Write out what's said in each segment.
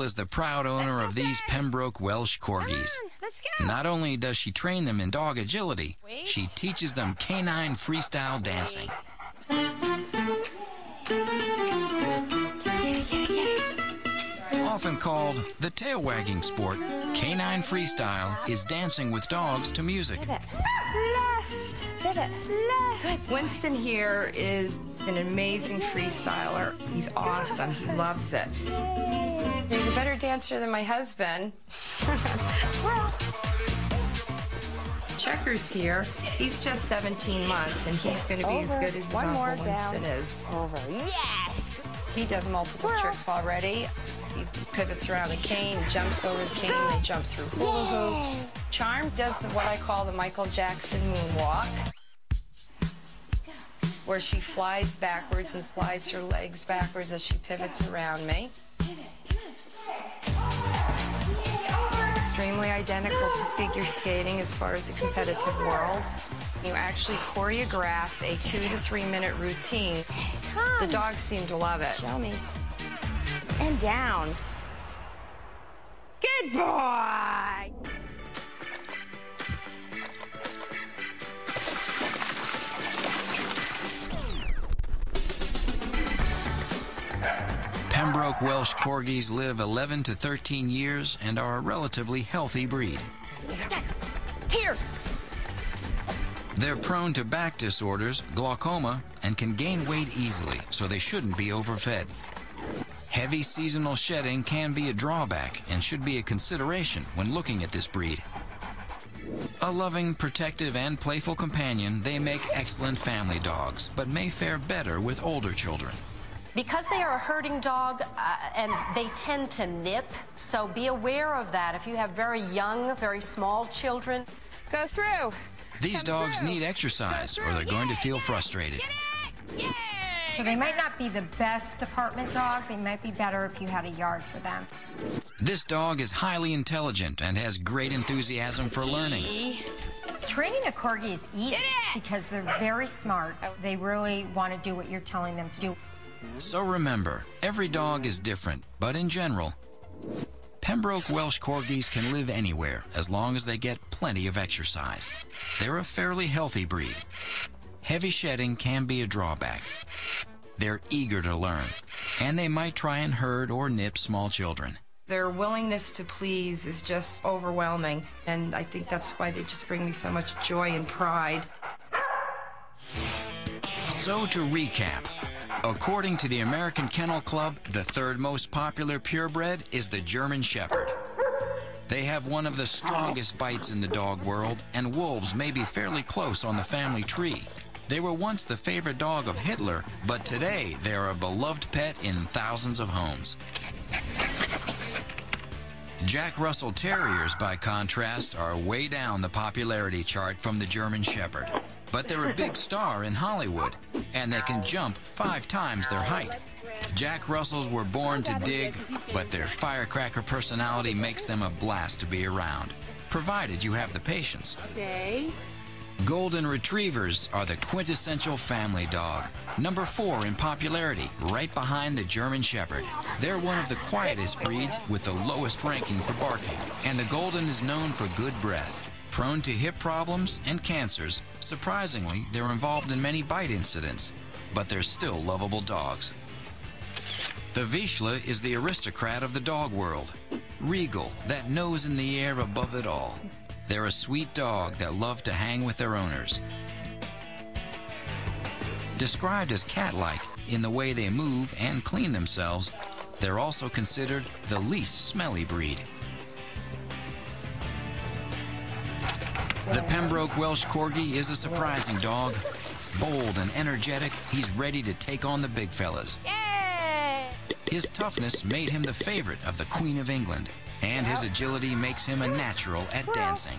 is the proud owner of these Pembroke Welsh Corgis. Not only does she train them in dog agility, she teaches them canine freestyle dancing. Often called the tail wagging sport, canine freestyle is dancing with dogs to music. Pivot. Left. Pivot. Left. Winston here is an amazing freestyler. He's awesome. He loves it. He's a better dancer than my husband. Checker's here. He's just 17 months, and he's going to be as good as his uncle Winston is. Over. Yes. He does multiple tricks already. He pivots around the cane, jumps over the cane, they jump through hula hoops. Charm does what I call the Michael Jackson moonwalk, where she flies backwards and slides her legs backwards as she pivots around me. It's extremely identical to figure skating as far as the competitive world. You actually choreographed a 2 to 3 minute routine. The dogs seem to love it. Show me. And down. Good boy! Pembroke Welsh Corgis live 11 to 13 years and are a relatively healthy breed. Here! They're prone to back disorders, glaucoma, and can gain weight easily, so they shouldn't be overfed. Heavy seasonal shedding can be a drawback and should be a consideration when looking at this breed. A loving, protective, and playful companion, they make excellent family dogs, but may fare better with older children. Because they are a herding dog and they tend to nip, so be aware of that if you have very young, very small children. Go through. These dogs need exercise or they're going to feel frustrated. Get it. Yeah. So they might not be the best apartment dog. They might be better if you had a yard for them. This dog is highly intelligent and has great enthusiasm for learning. Training a corgi is easy because they're very smart. They really want to do what you're telling them to do. So remember, every dog is different, but in general, Pembroke Welsh Corgis can live anywhere as long as they get plenty of exercise. They're a fairly healthy breed. Heavy shedding can be a drawback. They're eager to learn, and they might try and herd or nip small children. Their willingness to please is just overwhelming, and I think that's why they just bring me so much joy and pride. So to recap, according to the American Kennel Club, the third most popular purebred is the German Shepherd. They have one of the strongest bites in the dog world, and wolves may be fairly close on the family tree. They were once the favorite dog of Hitler, but today they're a beloved pet in thousands of homes. Jack Russell Terriers, by contrast, are way down the popularity chart from the German Shepherd. But they're a big star in Hollywood, and they can jump 5 times their height. Jack Russells were born to dig, but their firecracker personality makes them a blast to be around, provided you have the patience. Golden Retrievers are the quintessential family dog, number 4 in popularity, right behind the German Shepherd. They're one of the quietest breeds with the lowest ranking for barking, and the Golden is known for good breath. Prone to hip problems and cancers, surprisingly, they're involved in many bite incidents, but they're still lovable dogs. The Vizsla is the aristocrat of the dog world, regal, that nose in the air above it all. They're a sweet dog that love to hang with their owners. Described as cat-like in the way they move and clean themselves, they're also considered the least smelly breed. The Pembroke Welsh Corgi is a surprising dog. Bold and energetic, he's ready to take on the big fellas. His toughness made him the favorite of the Queen of England, and his agility makes him a natural at dancing.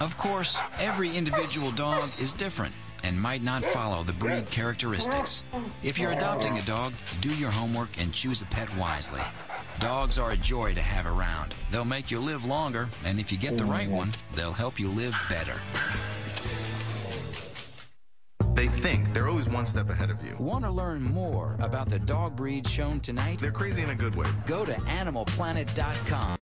Of course, every individual dog is different and might not follow the breed characteristics. If you're adopting a dog, do your homework and choose a pet wisely. Dogs are a joy to have around. They'll make you live longer, and if you get the right one, they'll help you live better. they think. They're always one step ahead of you. Want to learn more about the dog breeds shown tonight? They're crazy in a good way. Go to animalplanet.com.